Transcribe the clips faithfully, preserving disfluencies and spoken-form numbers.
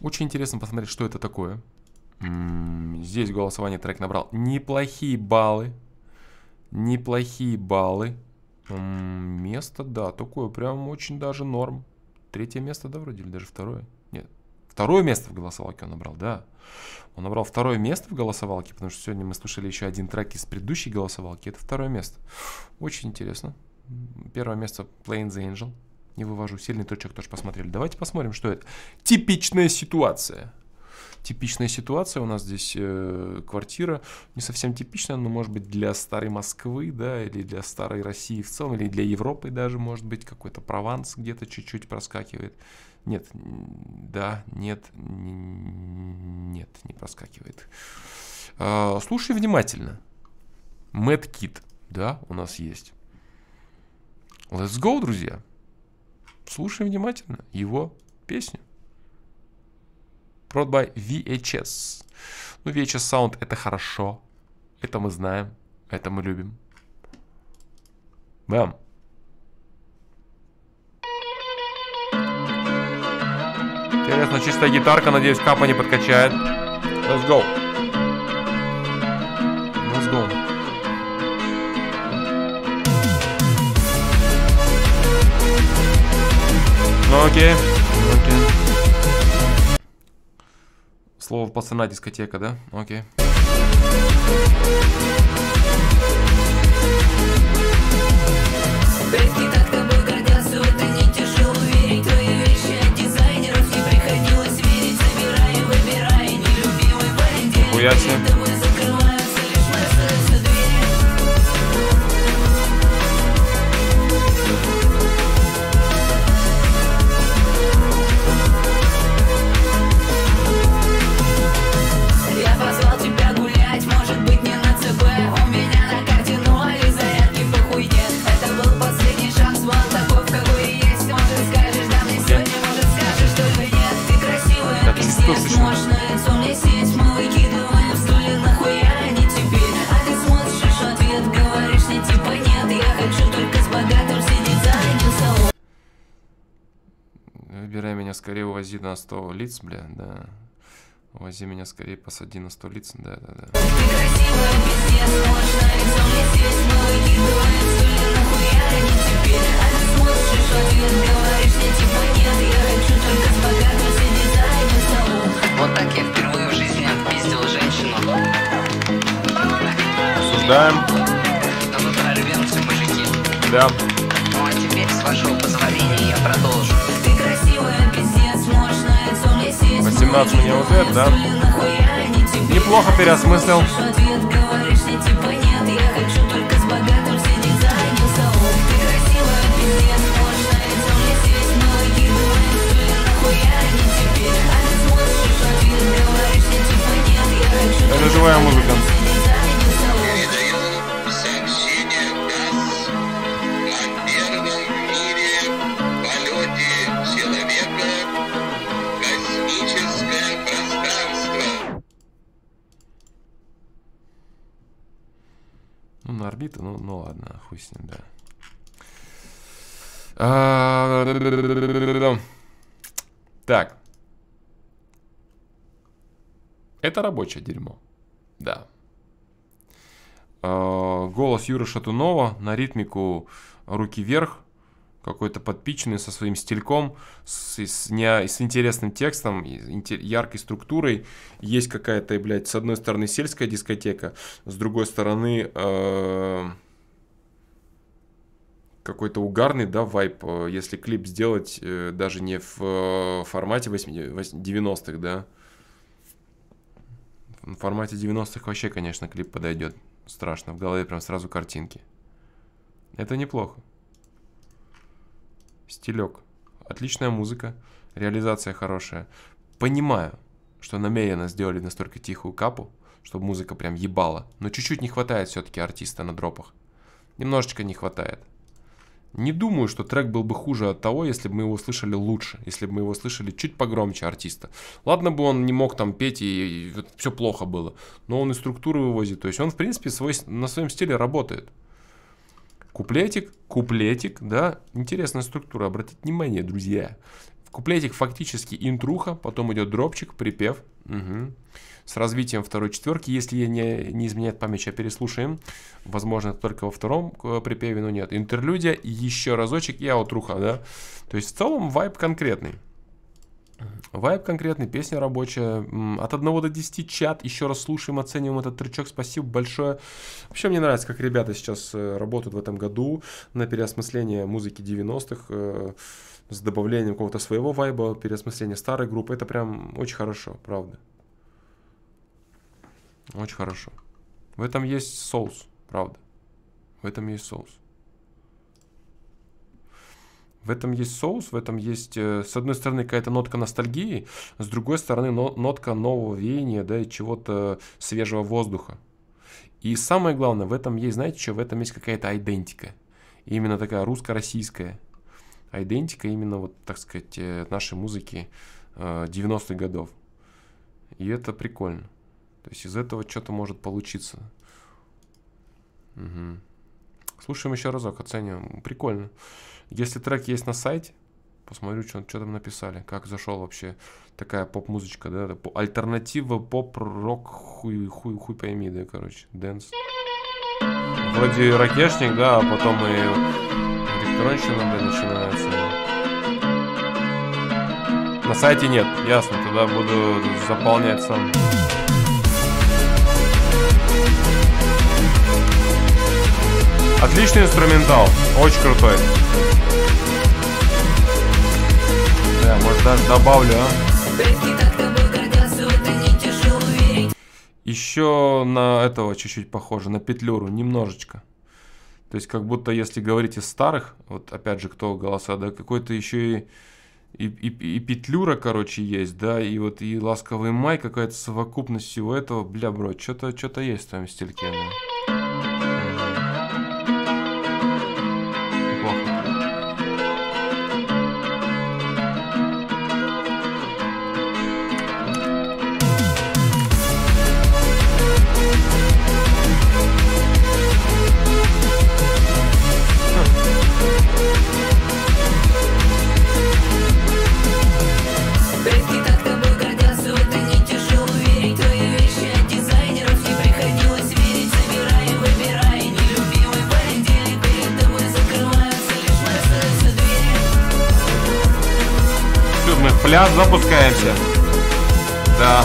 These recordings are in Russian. Очень интересно посмотреть, что это такое. М-м, здесь голосование трек набрал неплохие баллы. Неплохие баллы. М-м, место, да, такое прям очень даже норм. Третье место, да, вроде, или даже второе. Нет, второе место в голосовалке он набрал, да. Он набрал второе место в голосовалке, потому что сегодня мы слушали еще один трек из предыдущей голосовалки. Это второе место. Очень интересно. Первое место Plain the Angel. Не вывожу. Сильный точек тоже посмотрели. Давайте посмотрим, что это. Типичная ситуация. Типичная ситуация. У нас здесь э, квартира не совсем типичная, но может быть для старой Москвы, да, или для старой России в целом, или для Европы даже, может быть, какой-то Прованс где-то чуть-чуть проскакивает. Нет, да, нет, нет, не проскакивает. Э, слушай внимательно. Madk, да, у нас есть. Let's go, друзья. Слушай внимательно его песню. Prod by ви эйч эс. Ну, ви эйч эс саунд — это хорошо. Это мы знаем. Это мы любим. Бэм. Интересно, чистая гитарка. Надеюсь, капа не подкачает. Let's go. Let's go. Окей, okay. okay. Слово пацана, дискотека, да? Окей. Okay. Хуяси. Скорее увози на сто лиц, бля, да. Увози меня скорее, посади на сто лиц, да, да, да. Вот так я впервые в жизни отпиздил женщину. Осуждаем. Но вы прорвемся, мужики. Да. Ну а теперь, с вашего позволения, я продолжу. восемнадцать мне уже, да? Неплохо переосмыслил. Это живая музыка. Орбита, ну, ну ладно, хуй с ним, да. А... Так. Это рабочее дерьмо. Да. А, голос Юры Шатунова на ритмику «Руки вверх». Какой-то подпиченный со своим стильком, с, с, не, с интересным текстом, яркой структурой. Есть какая-то, блядь, с одной стороны сельская дискотека, с другой стороны э, какой-то угарный, да, вайб. Если клип сделать э, даже не в э, формате девяностых, да. В формате девяностых вообще, конечно, клип подойдет. Страшно, в голове прям сразу картинки. Это неплохо. Стилек. Отличная музыка. Реализация хорошая. Понимаю, что намеренно сделали настолько тихую капу, чтобы музыка прям ебала. Но чуть-чуть не хватает все-таки артиста на дропах. Немножечко не хватает. Не думаю, что трек был бы хуже от того, если бы мы его слышали лучше. Если бы мы его слышали чуть погромче артиста. Ладно бы он не мог там петь и, и, и все плохо было. Но он и структуру вывозит. То есть он, в принципе, свой, на своем стиле работает. Куплетик, куплетик, да, интересная структура, обратите внимание, друзья, в Куплетик фактически интруха, потом идет дропчик, припев. Угу. С развитием второй четверки, если не, не изменяет память, сейчас переслушаем. Возможно, это только во втором припеве, но нет. Интерлюдия, еще разочек и аутруха, да. То есть в целом вайб конкретный. Вайб конкретный, песня рабочая. От одного до десяти чат. Еще раз слушаем, оцениваем этот трючок. Спасибо большое. Вообще мне нравится, как ребята сейчас работают в этом году на переосмысление музыки девяностых с добавлением какого-то своего вайба, переосмысление старой группы. Это прям очень хорошо, правда. Очень хорошо. В этом есть соус, правда. В этом есть соус. В этом есть соус, в этом есть, с одной стороны, какая-то нотка ностальгии, с другой стороны, нотка нового веяния, да, и чего-то свежего воздуха. И самое главное, в этом есть, знаете что, в этом есть какая-то айдентика. Именно такая русско-российская айдентика, именно, вот, так сказать, нашей музыки девяностых годов. И это прикольно. То есть из этого что-то может получиться. Угу. Слушаем еще разок, оцениваем. Прикольно. Если трек есть на сайте, посмотрю, что, что там написали. Как зашел вообще такая поп-музычка, да? Альтернатива, поп-рок, хуй, хуй, хуй пойми, да, короче. Дэнс. Вроде ракешник, да, а потом и электронщина, да, начинается. На сайте нет, ясно, туда буду заполнять сам. Отличный инструментал, очень крутой. Да, может даже добавлю, а? Еще на этого чуть-чуть похоже, на Петлюру, немножечко. То есть как будто, если говорить из старых, вот опять же, кто голоса, да, какой-то еще и, и, и, и Петлюра, короче, есть, да, и вот и Ласковый Май, какая-то совокупность всего этого, бля, бро, что-то что-то есть в твоем стильке, да. Запускаемся. Да.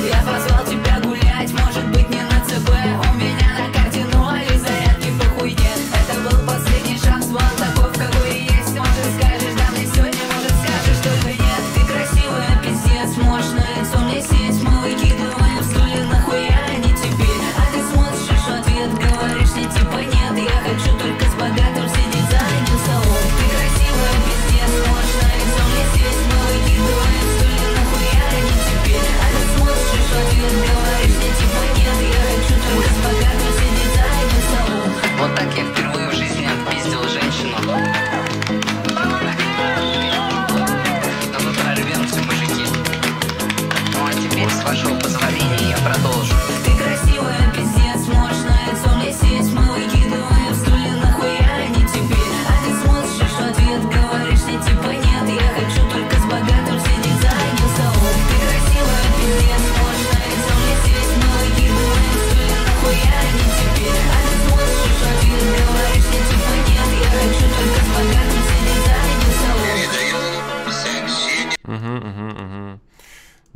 Я позвал тебя гулять, может быть, не на ЦБ. У меня на карте ноль, и зарядки похуй нет. Это был последний шанс, вон таков, какой есть. Может, скажешь, да, мне сегодня, может, скажешь, только нет. Ты красивая, пиздец, можешь на лицо мне сесть. Мы выкидываем стулья, нахуя они тебе? А ты смотришь в ответ, говоришь, не типа нет, я хочу только. Богатым сидеть за одним столом. Ты красивая, пиздец, можешь на лицо мне сесть. Мы выкидываем стулья, нахуя они тебе? А ты смотришь в ответ, говоришь, не типа нет, я хочу только с богатым сидеть за одним столом. Вот так я впервые в жизни отпиздил женщину. Но мы прорвемся, мужики. Ну а теперь, с вашего позволения, я продолжу. Ты красивая, пиздец, можешь на лицо мне сесть. Мы выкидываем стулья, нахуя. Говоришь, не типа нет, я хочу только с богатым сидеть за одним столом. Ты красивая, пиздец, можешь на лицо мне сесть. Мы выкидываем стулья, нахуя они тебе? А ты смотришь в ответ, говоришь, не типа нет, я хочу только с богатым сидеть за одним столом.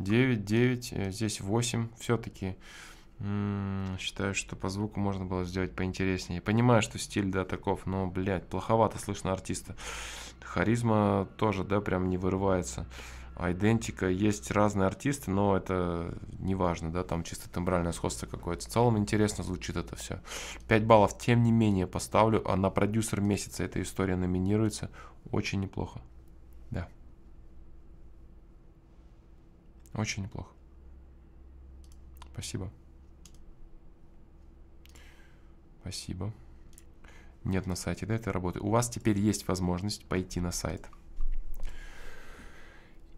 девять, девять, здесь восемь, все-таки считаю, что по звуку можно было сделать поинтереснее. Понимаю, что стиль, да, таков, но, блядь, плоховато слышно артиста. Харизма тоже, да, прям не вырывается. Айдентика. Есть разные артисты, но это не важно, да, там чисто тембральное сходство какое-то. В целом интересно звучит это все. пять баллов, тем не менее, поставлю. А на продюсер месяца эта история номинируется. Очень неплохо. Да. Очень неплохо. Спасибо. Спасибо. Нет на сайте, да, это работает. У вас теперь есть возможность пойти на сайт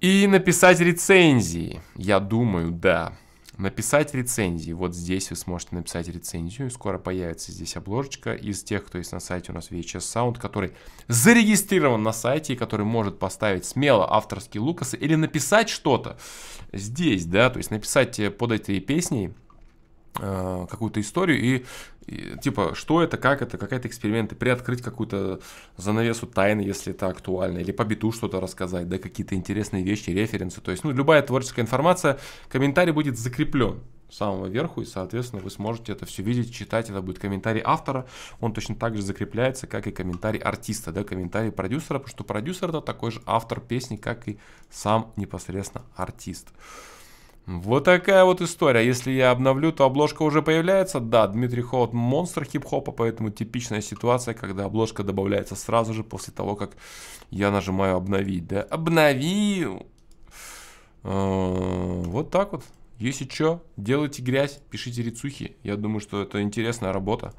и написать рецензии. Я думаю, да. Написать рецензии. Вот здесь вы сможете написать рецензию. Скоро появится здесь обложечка. Из тех, кто есть на сайте, у нас ви эйч эс Sound, который зарегистрирован на сайте и который может поставить смело авторские лукасы или написать что-то здесь, да, то есть написать под этой песней э, какую-то историю и, и типа, что это, как это, какая-то эксперименты, приоткрыть какую-то занавесу тайны, если это актуально, или по биту что-то рассказать, да, какие-то интересные вещи, референсы, то есть, ну, любая творческая информация, комментарий будет закреплен с самого верху, и, соответственно, вы сможете это все видеть, читать, это будет комментарий автора, он точно так же закрепляется, как и комментарий артиста, да, комментарий продюсера, потому что продюсер — это такой же автор песни, как и сам непосредственно артист. Вот такая вот история. Если я обновлю, то обложка уже появляется. Да, Дмитрий Холод — монстр хип-хопа, поэтому типичная ситуация, когда обложка добавляется сразу же после того, как я нажимаю «Обновить». Да, обновил! Вот так вот. Если что, делайте грязь, пишите рецухи. Я думаю, что это интересная работа.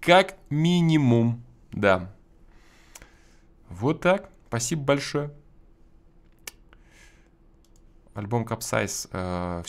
Как минимум, да. Вот так. Спасибо большое. Альбом Capsize. Э,